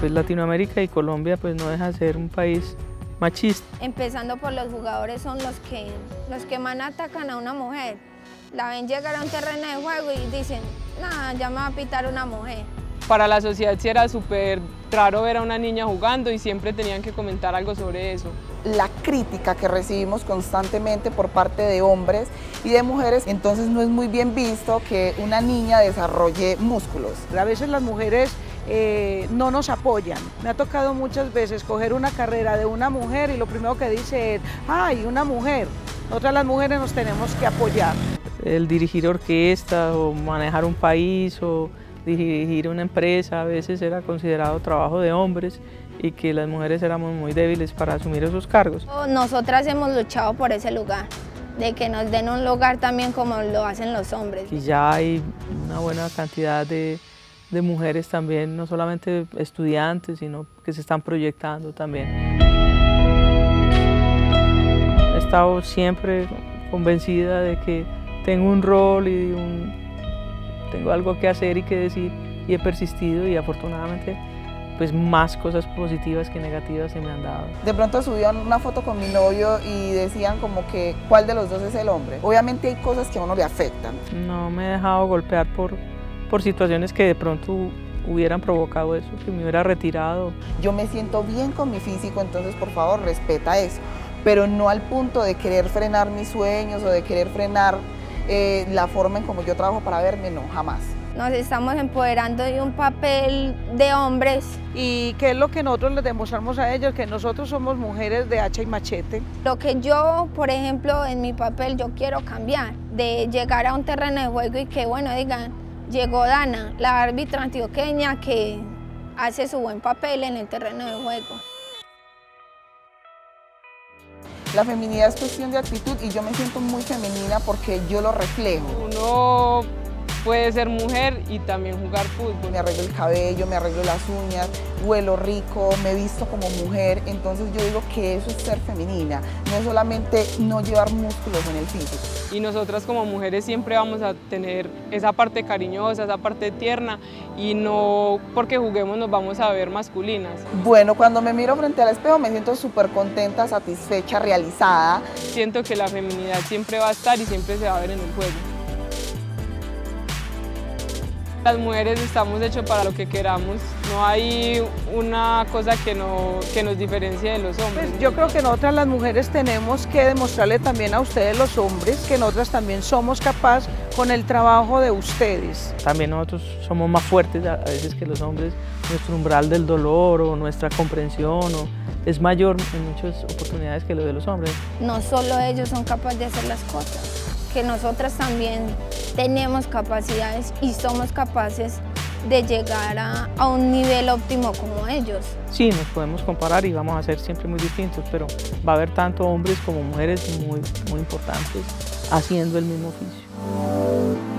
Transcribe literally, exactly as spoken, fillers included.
pues Latinoamérica y Colombia pues no deja de ser un país machista. Empezando por los jugadores, son los que, los que más atacan a una mujer. La ven llegar a un terreno de juego y dicen, nada, ya me va a pitar una mujer. Para la sociedad sí era súper raro ver a una niña jugando y siempre tenían que comentar algo sobre eso. La crítica que recibimos constantemente por parte de hombres y de mujeres, entonces no es muy bien visto que una niña desarrolle músculos. A veces las mujeres eh, no nos apoyan. Me ha tocado muchas veces coger una carrera de una mujer y lo primero que dice es, ¡ay, una mujer! Nosotras las mujeres nos tenemos que apoyar. El dirigir orquestas o manejar un país o dirigir una empresa a veces era considerado trabajo de hombres y que las mujeres éramos muy débiles para asumir esos cargos. Nosotras hemos luchado por ese lugar, de que nos den un lugar también como lo hacen los hombres. Y ya hay una buena cantidad de, de mujeres también, no solamente estudiantes, sino que se están proyectando también. He estado siempre convencida de que tengo un rol y un tengo algo que hacer y que decir, y he persistido y afortunadamente pues más cosas positivas que negativas se me han dado. De pronto subían una foto con mi novio y decían como que ¿cuál de los dos es el hombre? Obviamente hay cosas que a uno le afectan. No me he dejado golpear por, por situaciones que de pronto hubieran provocado eso, que me hubiera retirado. Yo me siento bien con mi físico, entonces por favor respeta eso, pero no al punto de querer frenar mis sueños o de querer frenar Eh, la forma en como yo trabajo para verme, no, jamás. Nos estamos empoderando de un papel de hombres. ¿Y qué es lo que nosotros les demostramos a ellos? Que nosotros somos mujeres de hacha y machete. Lo que yo, por ejemplo, en mi papel, yo quiero cambiar, de llegar a un terreno de juego y que, bueno, digan, llegó Dana, la árbitra antioqueña que hace su buen papel en el terreno de juego. La feminidad es cuestión de actitud y yo me siento muy femenina porque yo lo reflejo. Uno puede ser mujer y también jugar fútbol. Me arreglo el cabello, me arreglo las uñas, huelo rico, me visto como mujer. Entonces yo digo que eso es ser femenina, no es solamente no llevar músculos en el físico. Y nosotras como mujeres siempre vamos a tener esa parte cariñosa, esa parte tierna y no porque juguemos nos vamos a ver masculinas. Bueno, cuando me miro frente al espejo me siento súper contenta, satisfecha, realizada. Siento que la feminidad siempre va a estar y siempre se va a ver en el juego. Las mujeres estamos hechas para lo que queramos, no hay una cosa que, no, que nos diferencie de los hombres. Pues yo creo que nosotras las mujeres tenemos que demostrarle también a ustedes los hombres que nosotras también somos capaces con el trabajo de ustedes. También nosotros somos más fuertes a veces que los hombres, nuestro umbral del dolor o nuestra comprensión o es mayor en muchas oportunidades que lo de los hombres. No solo ellos son capaces de hacer las cosas, que nosotras también tenemos capacidades y somos capaces de llegar a, a un nivel óptimo como ellos. Sí, nos podemos comparar y vamos a ser siempre muy distintos, pero va a haber tanto hombres como mujeres muy, muy importantes haciendo el mismo oficio.